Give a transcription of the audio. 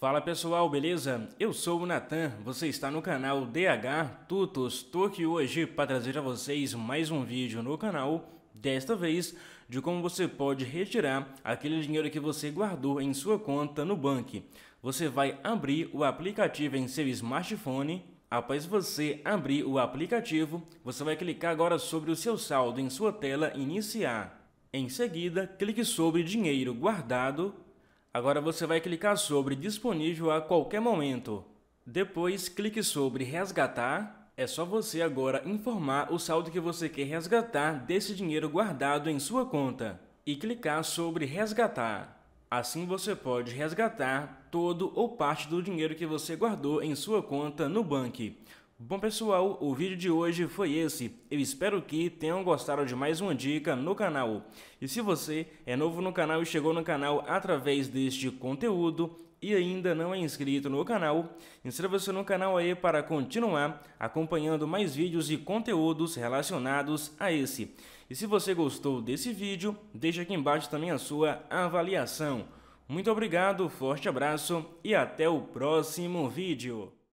Fala pessoal, beleza? Eu sou o Natan, você está no canal DH Tutors. Tô aqui hoje para trazer a vocês mais um vídeo no canal, desta vez de como você pode retirar aquele dinheiro que você guardou em sua conta no Nubank. Você vai abrir o aplicativo em seu smartphone. Após você abrir o aplicativo, você vai clicar agora sobre o seu saldo em sua tela iniciar. Em seguida, clique sobre dinheiro guardado. Agora você vai clicar sobre disponível a qualquer momento. Depois clique sobre resgatar. É só você agora informar o saldo que você quer resgatar desse dinheiro guardado em sua conta e clicar sobre resgatar. Assim você pode resgatar todo ou parte do dinheiro que você guardou em sua conta no Nubank. Bom pessoal, o vídeo de hoje foi esse. Eu espero que tenham gostado de mais uma dica no canal. E se você é novo no canal e chegou no canal através deste conteúdo e ainda não é inscrito no canal, inscreva-se no canal aí para continuar acompanhando mais vídeos e conteúdos relacionados a esse. E se você gostou desse vídeo, deixe aqui embaixo também a sua avaliação. Muito obrigado, forte abraço e até o próximo vídeo.